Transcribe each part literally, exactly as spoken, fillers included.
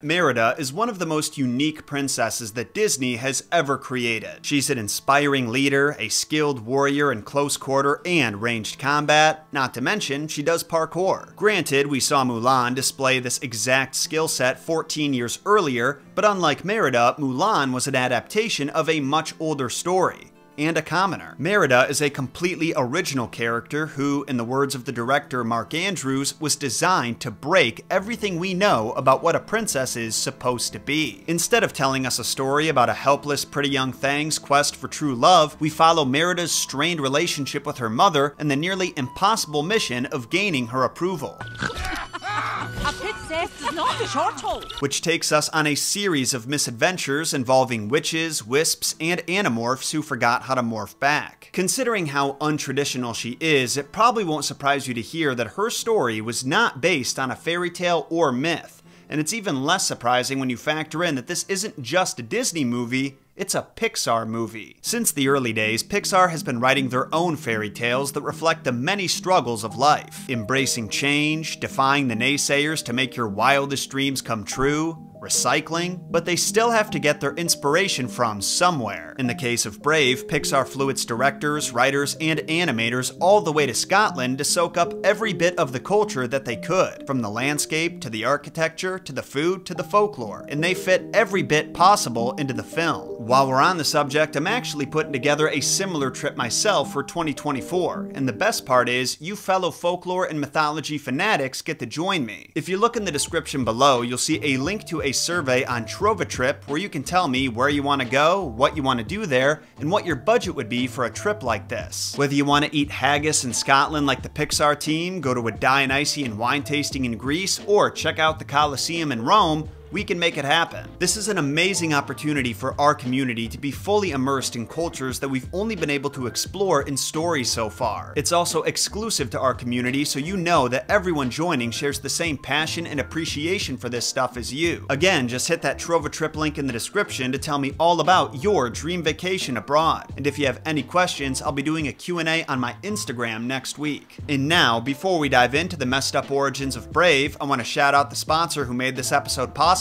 Merida is one of the most unique princesses that Disney has ever created. She's an inspiring leader, a skilled warrior in close quarter and ranged combat, not to mention she does parkour. Granted, we saw Mulan display this exact skill set fourteen years earlier, but unlike Merida, Mulan was an adaptation of a much older story and a commoner. Merida is a completely original character who, in the words of the director Mark Andrews, was designed to break everything we know about what a princess is supposed to be. Instead of telling us a story about a helpless pretty young thing's quest for true love, we follow Merida's strained relationship with her mother and the nearly impossible mission of gaining her approval. A princess is not a turtle. Which takes us on a series of misadventures involving witches, wisps, and animorphs who forgot how to morph back. Considering how untraditional she is, it probably won't surprise you to hear that her story was not based on a fairy tale or myth, and it's even less surprising when you factor in that this isn't just a Disney movie, it's a Pixar movie. Since the early days, Pixar has been writing their own fairy tales that reflect the many struggles of life. Embracing change, defying the naysayers to make your wildest dreams come true, recycling, but they still have to get their inspiration from somewhere. In the case of BRAVE, Pixar flew its directors, writers, and animators all the way to Scotland to soak up every bit of the culture that they could, from the landscape, to the architecture, to the food, to the folklore, and they fit every bit possible into the film. While we're on the subject, I'm actually putting together a similar trip myself for twenty twenty-four, and the best part is, you fellow folklore and mythology fanatics get to join me. If you look in the description below, you'll see a link to a A survey on Trova Trip where you can tell me where you want to go, what you want to do there, and what your budget would be for a trip like this. Whether you want to eat haggis in Scotland like the Pixar team, go to a Dionysian wine tasting in Greece, or check out the Colosseum in Rome, we can make it happen. This is an amazing opportunity for our community to be fully immersed in cultures that we've only been able to explore in stories so far. It's also exclusive to our community, so you know that everyone joining shares the same passion and appreciation for this stuff as you. Again, just hit that Trova Trip link in the description to tell me all about your dream vacation abroad. And if you have any questions, I'll be doing a Q and A on my Instagram next week. And now, before we dive into the messed up origins of BRAVE, I want to shout out the sponsor who made this episode possible.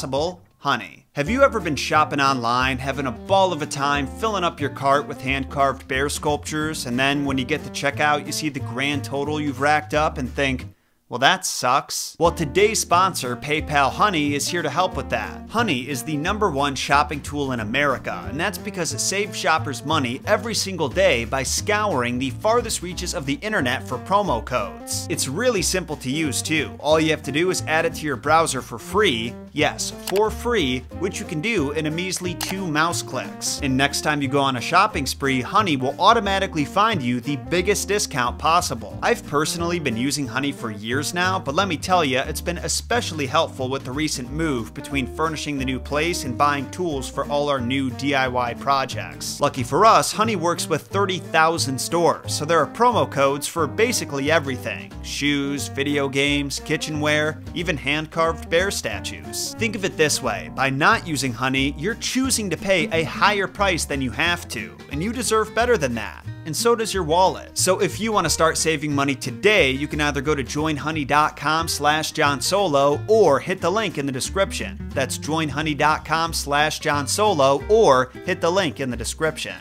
Honey. Have you ever been shopping online, having a ball of a time, filling up your cart with hand-carved bear sculptures, and then when you get to checkout, you see the grand total you've racked up and think, well, that sucks. Well, today's sponsor, PayPal Honey, is here to help with that. Honey is the number one shopping tool in America, and that's because it saves shoppers money every single day by scouring the farthest reaches of the internet for promo codes. It's really simple to use, too. All you have to do is add it to your browser for free, yes, for free, which you can do in a measly two mouse clicks. And next time you go on a shopping spree, Honey will automatically find you the biggest discount possible. I've personally been using Honey for years now, but let me tell you, it's been especially helpful with the recent move between furnishing the new place and buying tools for all our new D I Y projects. Lucky for us, Honey works with thirty thousand stores, so there are promo codes for basically everything. Shoes, video games, kitchenware, even hand-carved bear statues. Think of it this way, by not using Honey, you're choosing to pay a higher price than you have to, and you deserve better than that. And so does your wallet. So if you want to start saving money today, you can either go to joinhoney.com slash Jon Solo or hit the link in the description. That's joinhoney.com slash Jon Solo or hit the link in the description.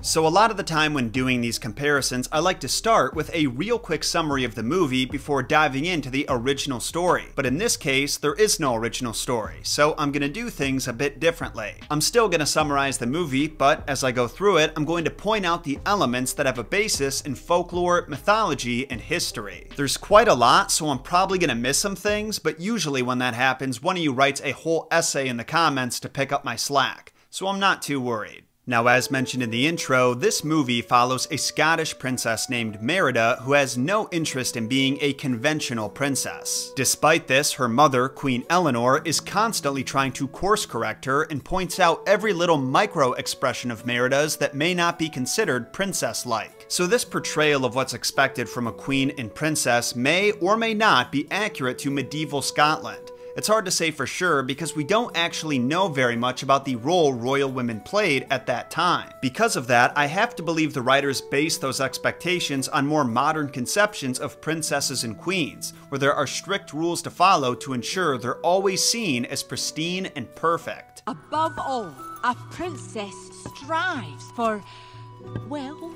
So a lot of the time when doing these comparisons, I like to start with a real quick summary of the movie before diving into the original story. But in this case, there is no original story, so I'm going to do things a bit differently. I'm still going to summarize the movie, but as I go through it, I'm going to point out the elements that have a basis in folklore, mythology, and history. There's quite a lot, so I'm probably going to miss some things, but usually when that happens, one of you writes a whole essay in the comments to pick up my slack, so I'm not too worried. Now, as mentioned in the intro, this movie follows a Scottish princess named Merida who has no interest in being a conventional princess. Despite this, her mother, Queen Eleanor, is constantly trying to course correct her and points out every little micro-expression of Merida's that may not be considered princess-like. So this portrayal of what's expected from a queen and princess may or may not be accurate to medieval Scotland. It's hard to say for sure because we don't actually know very much about the role royal women played at that time. Because of that, I have to believe the writers based those expectations on more modern conceptions of princesses and queens, where there are strict rules to follow to ensure they're always seen as pristine and perfect. Above all, a princess strives for, well,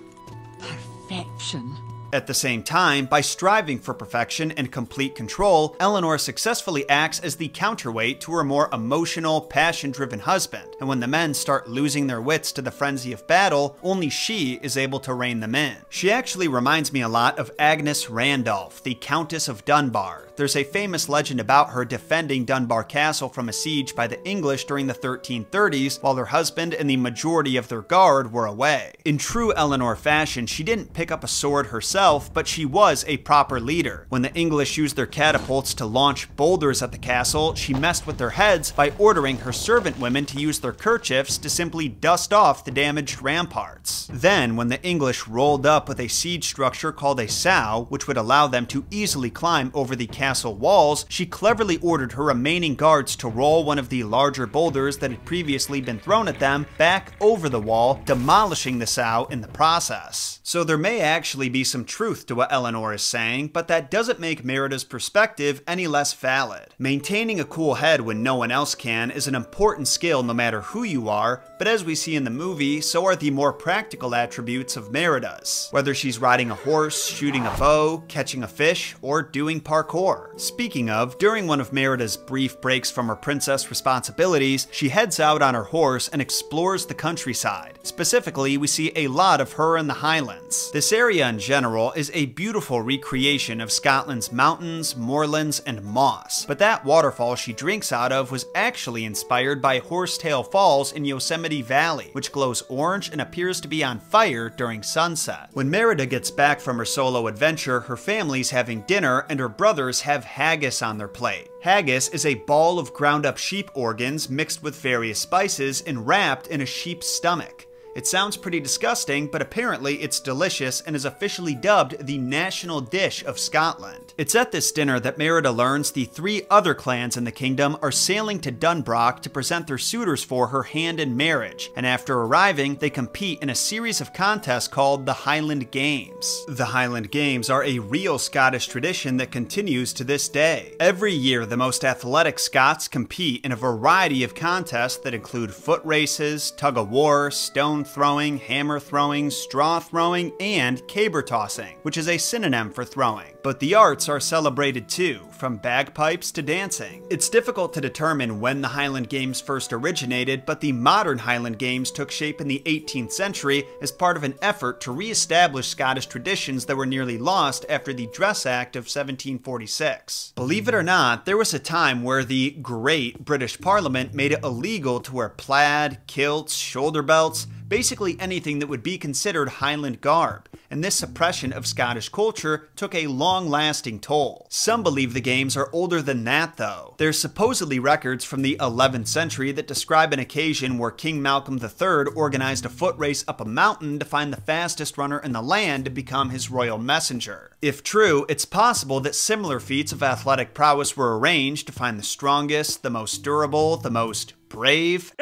perfection. At the same time, by striving for perfection and complete control, Eleanor successfully acts as the counterweight to her more emotional, passion-driven husband, and when the men start losing their wits to the frenzy of battle, only she is able to rein them in. She actually reminds me a lot of Agnes Randolph, the Countess of Dunbar. There's a famous legend about her defending Dunbar Castle from a siege by the English during the thirteen thirties while her husband and the majority of their guard were away. In true Eleanor fashion, she didn't pick up a sword herself, but she was a proper leader. When the English used their catapults to launch boulders at the castle, she messed with their heads by ordering her servant women to use their kerchiefs to simply dust off the damaged ramparts. Then, when the English rolled up with a siege structure called a sow, which would allow them to easily climb over the castle walls, she cleverly ordered her remaining guards to roll one of the larger boulders that had previously been thrown at them back over the wall, demolishing the sow in the process. So there may actually be some truth to what Eleanor is saying, but that doesn't make Merida's perspective any less valid. Maintaining a cool head when no one else can is an important skill no matter who you are, but as we see in the movie, so are the more practical attributes of Merida's, whether she's riding a horse, shooting a bow, catching a fish, or doing parkour. Speaking of, during one of Merida's brief breaks from her princess responsibilities, she heads out on her horse and explores the countryside. Specifically, we see a lot of her in the Highlands. This area in general is a beautiful recreation of Scotland's mountains, moorlands, and moss, but that waterfall she drinks out of was actually inspired by Horsetail Falls in Yosemite Valley, which glows orange and appears to be on fire during sunset. When Merida gets back from her solo adventure, her family's having dinner and her brothers have haggis on their plate. Haggis is a ball of ground-up sheep organs mixed with various spices and wrapped in a sheep's stomach. It sounds pretty disgusting, but apparently it's delicious and is officially dubbed the national dish of Scotland. It's at this dinner that Merida learns the three other clans in the kingdom are sailing to Dunbroch to present their suitors for her hand in marriage, and after arriving, they compete in a series of contests called the Highland Games. The Highland Games are a real Scottish tradition that continues to this day. Every year, the most athletic Scots compete in a variety of contests that include foot races, tug-of-war, stone throwing, hammer throwing, straw throwing, and caber tossing, which is a synonym for throwing. But the arts are celebrated too, from bagpipes to dancing. It's difficult to determine when the Highland Games first originated, but the modern Highland Games took shape in the eighteenth century as part of an effort to re-establish Scottish traditions that were nearly lost after the Dress Act of seventeen forty-six. Believe it or not, there was a time where the Great British Parliament made it illegal to wear plaid, kilts, shoulder belts, basically anything that would be considered Highland garb, and this suppression of Scottish culture took a long-lasting toll. Some believe the games are older than that, though. There's supposedly records from the eleventh century that describe an occasion where King Malcolm the third organized a foot race up a mountain to find the fastest runner in the land to become his royal messenger. If true, it's possible that similar feats of athletic prowess were arranged to find the strongest, the most durable, the most brave,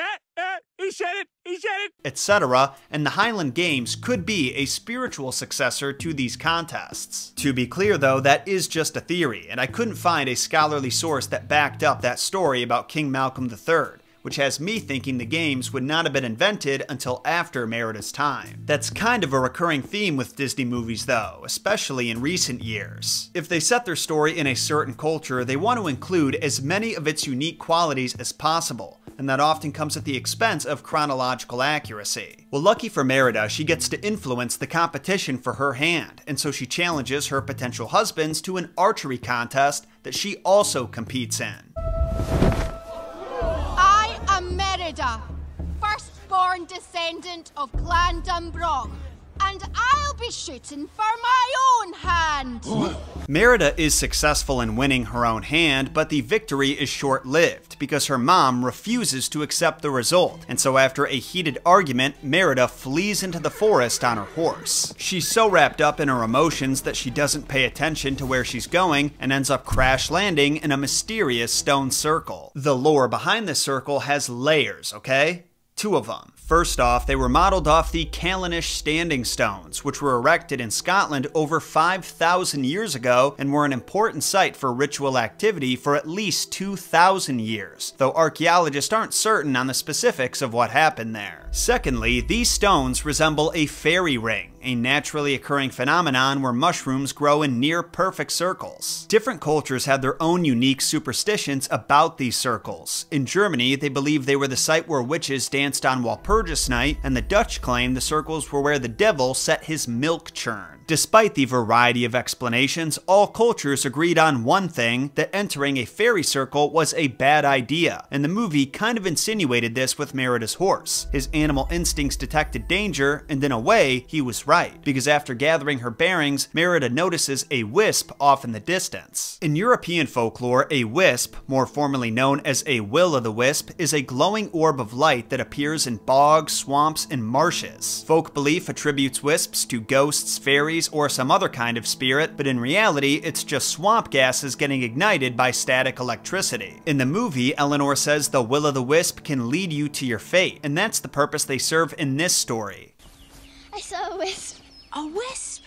He said it! He said it! et cetera, and the Highland Games could be a spiritual successor to these contests. To be clear, though, that is just a theory, and I couldn't find a scholarly source that backed up that story about King Malcolm the third. Which has me thinking the games would not have been invented until after Merida's time. That's kind of a recurring theme with Disney movies though, especially in recent years. If they set their story in a certain culture, they want to include as many of its unique qualities as possible, and that often comes at the expense of chronological accuracy. Well, lucky for Merida, she gets to influence the competition for her hand, and so she challenges her potential husbands to an archery contest that she also competes in. Firstborn descendant of Clan Dunbroch, and I'll be shooting for my own hand. Merida is successful in winning her own hand, but the victory is short-lived because her mom refuses to accept the result. And so after a heated argument, Merida flees into the forest on her horse. She's so wrapped up in her emotions that she doesn't pay attention to where she's going and ends up crash landing in a mysterious stone circle. The lore behind this circle has layers, okay? Two of them. First off, they were modeled off the Callanish standing stones, which were erected in Scotland over five thousand years ago and were an important site for ritual activity for at least two thousand years, though archaeologists aren't certain on the specifics of what happened there. Secondly, these stones resemble a fairy ring, a naturally occurring phenomenon where mushrooms grow in near-perfect circles. Different cultures had their own unique superstitions about these circles. In Germany, they believed they were the site where witches danced on Walpurgis night, and the Dutch claimed the circles were where the devil set his milk churn. Despite the variety of explanations, all cultures agreed on one thing, that entering a fairy circle was a bad idea, and the movie kind of insinuated this with Merida's horse. His animal instincts detected danger, and in a way, he was right. Right, because after gathering her bearings, Merida notices a wisp off in the distance. In European folklore, a wisp, more formally known as a will-o'-the-wisp, is a glowing orb of light that appears in bogs, swamps, and marshes. Folk belief attributes wisps to ghosts, fairies, or some other kind of spirit, but in reality, it's just swamp gases getting ignited by static electricity. In the movie, Eleanor says the will-o'-the-wisp can lead you to your fate, and that's the purpose they serve in this story. I saw a wisp. A wisp?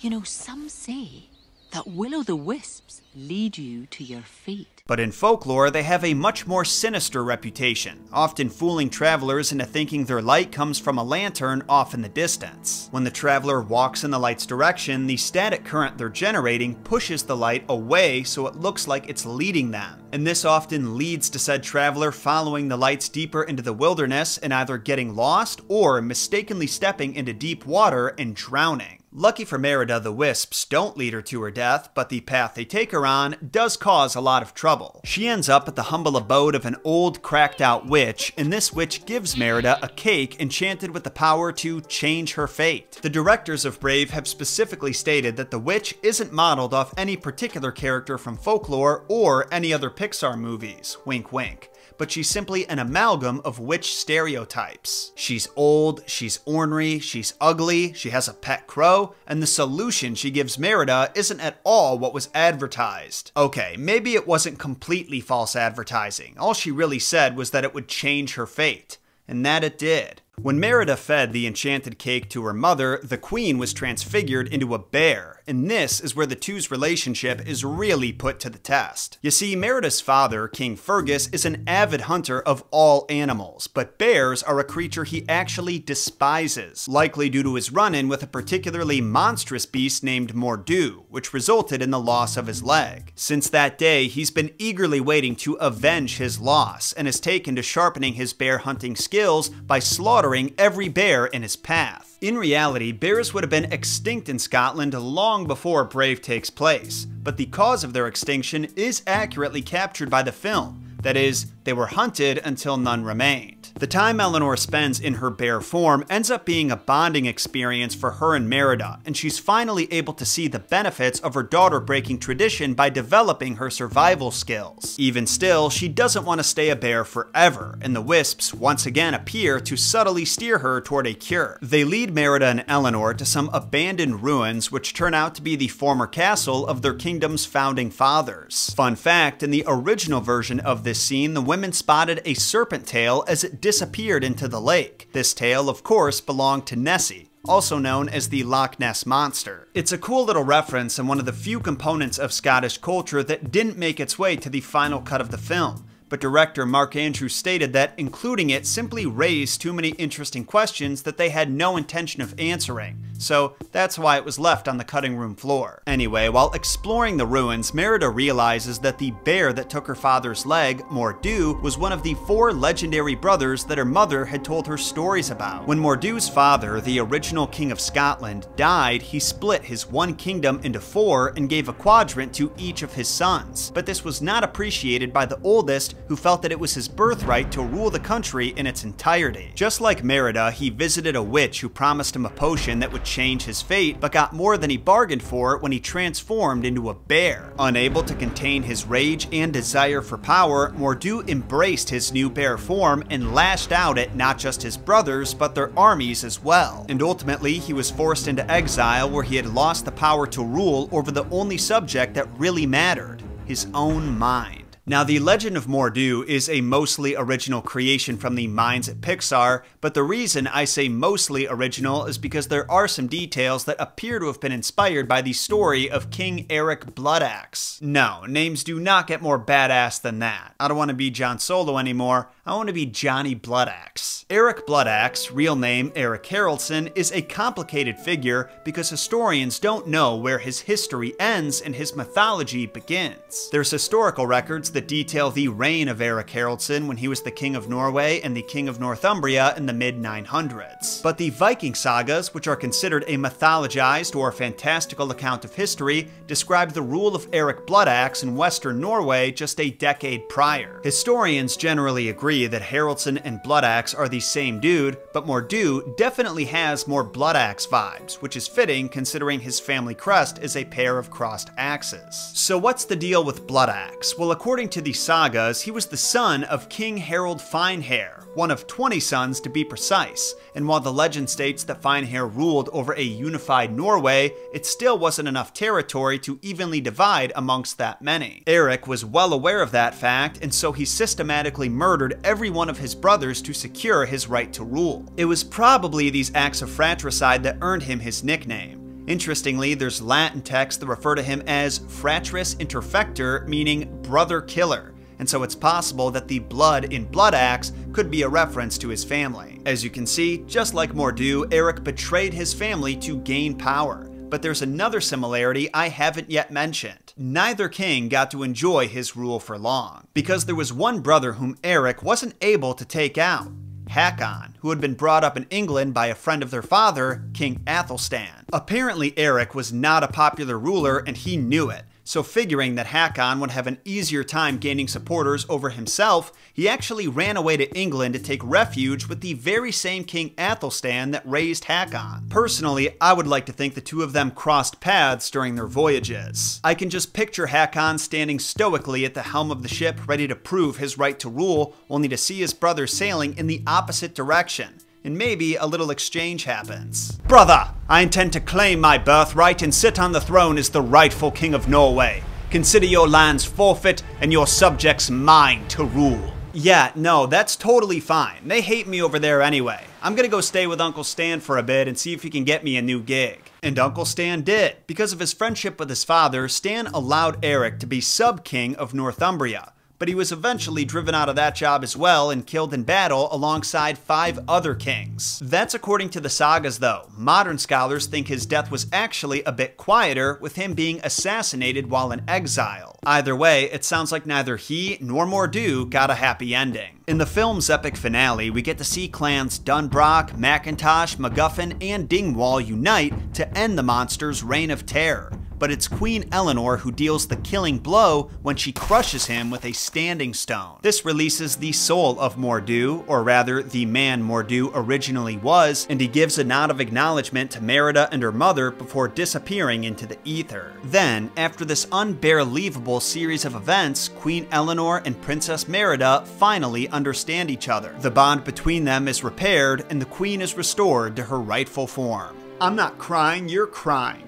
You know, some say that will-o'-the-wisps lead you to your fate. But in folklore, they have a much more sinister reputation, often fooling travelers into thinking their light comes from a lantern off in the distance. When the traveler walks in the light's direction, the static current they're generating pushes the light away so it looks like it's leading them. And this often leads to said traveler following the lights deeper into the wilderness and either getting lost or mistakenly stepping into deep water and drowning. Lucky for Merida, the wisps don't lead her to her death, but the path they take her on does cause a lot of trouble. She ends up at the humble abode of an old, cracked-out witch, and this witch gives Merida a cake enchanted with the power to change her fate. The directors of BRAVE have specifically stated that the witch isn't modeled off any particular character from folklore or any other Pixar movies, wink wink, but she's simply an amalgam of witch stereotypes. She's old, she's ornery, she's ugly, she has a pet crow, and the solution she gives Merida isn't at all what was advertised. Okay, maybe it wasn't completely false advertising. All she really said was that it would change her fate, and that it did. When Merida fed the enchanted cake to her mother, the queen was transfigured into a bear, and this is where the two's relationship is really put to the test. You see, Merida's father, King Fergus, is an avid hunter of all animals, but bears are a creature he actually despises, likely due to his run-in with a particularly monstrous beast named Mor'du, which resulted in the loss of his leg. Since that day, he's been eagerly waiting to avenge his loss, and has taken to sharpening his bear hunting skills by slaughtering every bear in his path. In reality, bears would have been extinct in Scotland long before BRAVE takes place, but the cause of their extinction is accurately captured by the film. That is, they were hunted until none remained. The time Eleanor spends in her bear form ends up being a bonding experience for her and Merida, and she's finally able to see the benefits of her daughter breaking tradition by developing her survival skills. Even still, she doesn't want to stay a bear forever, and the wisps once again appear to subtly steer her toward a cure. They lead Merida and Eleanor to some abandoned ruins which turn out to be the former castle of their kingdom's founding fathers. Fun fact, in the original version of this scene, the women spotted a serpent tail as it disappeared into the lake. This tale, of course, belonged to Nessie, also known as the Loch Ness Monster. It's a cool little reference and one of the few components of Scottish culture that didn't make its way to the final cut of the film, but director Mark Andrews stated that including it simply raised too many interesting questions that they had no intention of answering, so that's why it was left on the cutting room floor. Anyway, while exploring the ruins, Merida realizes that the bear that took her father's leg, Mor'du, was one of the four legendary brothers that her mother had told her stories about. When Mor'du's father, the original King of Scotland, died, he split his one kingdom into four and gave a quadrant to each of his sons, but this was not appreciated by the oldest who felt that it was his birthright to rule the country in its entirety. Just like Merida, he visited a witch who promised him a potion that would change his fate, but got more than he bargained for when he transformed into a bear. Unable to contain his rage and desire for power, Mor'du embraced his new bear form and lashed out at not just his brothers, but their armies as well. And ultimately, he was forced into exile where he had lost the power to rule over the only subject that really mattered, his own mind. Now, the Legend of Mor'du is a mostly original creation from the minds at Pixar, but the reason I say mostly original is because there are some details that appear to have been inspired by the story of King Eric Bloodaxe. No, names do not get more badass than that. I don't want to be Jon Solo anymore, I want to be Johnny Bloodaxe. Eric Bloodaxe, real name Eric Haraldsson, is a complicated figure because historians don't know where his history ends and his mythology begins. There's historical records that detail the reign of Erik Haraldsson when he was the king of Norway and the king of Northumbria in the mid nine hundreds. But the Viking sagas, which are considered a mythologized or fantastical account of history, describe the rule of Eric Bloodaxe in western Norway just a decade prior. Historians generally agree that Haraldsson and Bloodaxe are the same dude, but Mor'du definitely has more Bloodaxe vibes, which is fitting considering his family crest is a pair of crossed axes. So what's the deal with Bloodaxe? Well, according According to the sagas, he was the son of King Harald Finehair, one of twenty sons to be precise, and while the legend states that Finehair ruled over a unified Norway, it still wasn't enough territory to evenly divide amongst that many. Eric was well aware of that fact, and so he systematically murdered every one of his brothers to secure his right to rule. It was probably these acts of fratricide that earned him his nickname. Interestingly, there's Latin texts that refer to him as fratris interfector, meaning brother killer. And so it's possible that the blood in Bloodaxe could be a reference to his family. As you can see, just like Mor'du, Eric betrayed his family to gain power. But there's another similarity I haven't yet mentioned. Neither king got to enjoy his rule for long, because there was one brother whom Eric wasn't able to take out. Hakon, who had been brought up in England by a friend of their father, King Athelstan. Apparently Eric was not a popular ruler and he knew it, so figuring that Hakon would have an easier time gaining supporters over himself, he actually ran away to England to take refuge with the very same King Athelstan that raised Hakon. Personally, I would like to think the two of them crossed paths during their voyages. I can just picture Hakon standing stoically at the helm of the ship ready to prove his right to rule, only to see his brother sailing in the opposite direction. And maybe a little exchange happens. Brother, I intend to claim my birthright and sit on the throne as the rightful king of Norway. Consider your lands forfeit and your subjects mine to rule. Yeah, no, that's totally fine. They hate me over there anyway. I'm gonna go stay with Uncle Stan for a bit and see if he can get me a new gig. And Uncle Stan did. Because of his friendship with his father, Stan allowed Eric to be sub-king of Northumbria. But he was eventually driven out of that job as well and killed in battle alongside five other kings. That's according to the sagas though. Modern scholars think his death was actually a bit quieter, with him being assassinated while in exile. Either way, it sounds like neither he nor Mor'du got a happy ending. In the film's epic finale, we get to see clans Dunbroch, MacIntosh, MacGuffin, and Dingwall unite to end the monster's reign of terror. But it's Queen Eleanor who deals the killing blow when she crushes him with a standing stone. This releases the soul of Mor'du, or rather, the man Mor'du originally was, and he gives a nod of acknowledgement to Merida and her mother before disappearing into the ether. Then, after this unbelievable series of events, Queen Eleanor and Princess Merida finally understand each other. The bond between them is repaired, and the queen is restored to her rightful form. I'm not crying, you're crying.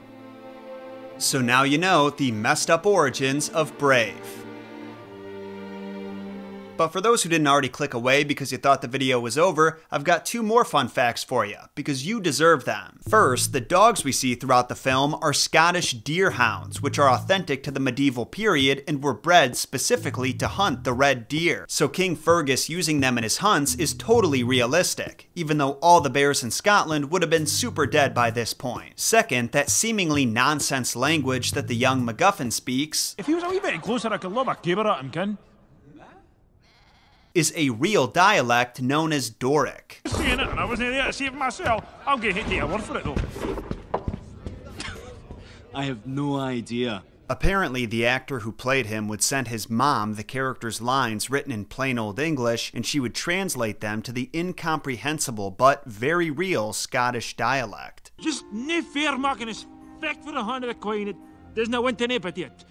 So now you know the messed up origins of BRAVE. But for those who didn't already click away because you thought the video was over, I've got two more fun facts for you, because you deserve them. First, the dogs we see throughout the film are Scottish deerhounds, which are authentic to the medieval period and were bred specifically to hunt the red deer. So King Fergus using them in his hunts is totally realistic, even though all the bears in Scotland would have been super dead by this point. Second, that seemingly nonsense language that the young MacGuffin speaks, if he was a wee bit closer I could love a caber at him, kin. Is a real dialect known as Doric. Seeing it, and I wasn't there to save myself. I'll get hit to your word for it though. I have no idea. Apparently, the actor who played him would send his mom the character's lines written in plain old English, and she would translate them to the incomprehensible but very real Scottish dialect. Just no fair making us fact for the hand of the Queen. There's no end to it but yet.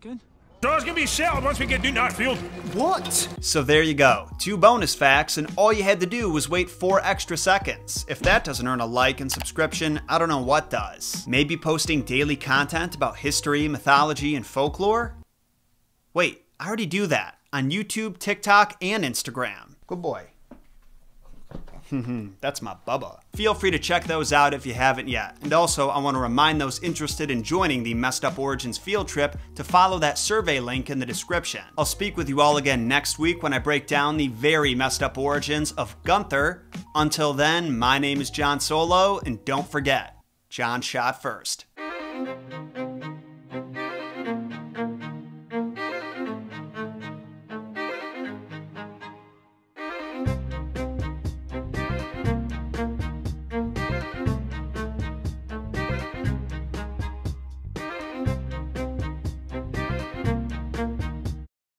Good. Door's gonna be shelled once we get to Northfield. What? So there you go. Two bonus facts, and all you had to do was wait four extra seconds. If that doesn't earn a like and subscription, I don't know what does. Maybe posting daily content about history, mythology, and folklore? Wait, I already do that. On YouTube, TikTok, and Instagram. Good boy. That's my bubba. Feel free to check those out if you haven't yet. And also, I want to remind those interested in joining the Messed Up Origins field trip to follow that survey link in the description. I'll speak with you all again next week when I break down the very messed up origins of Gunther. Until then, my name is Jon Solo, and don't forget, Jon shot first.